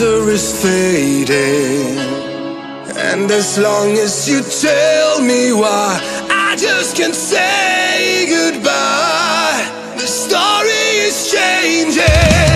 laughter is fading, and as long as you tell me why, I just can't say goodbye. The story is changing.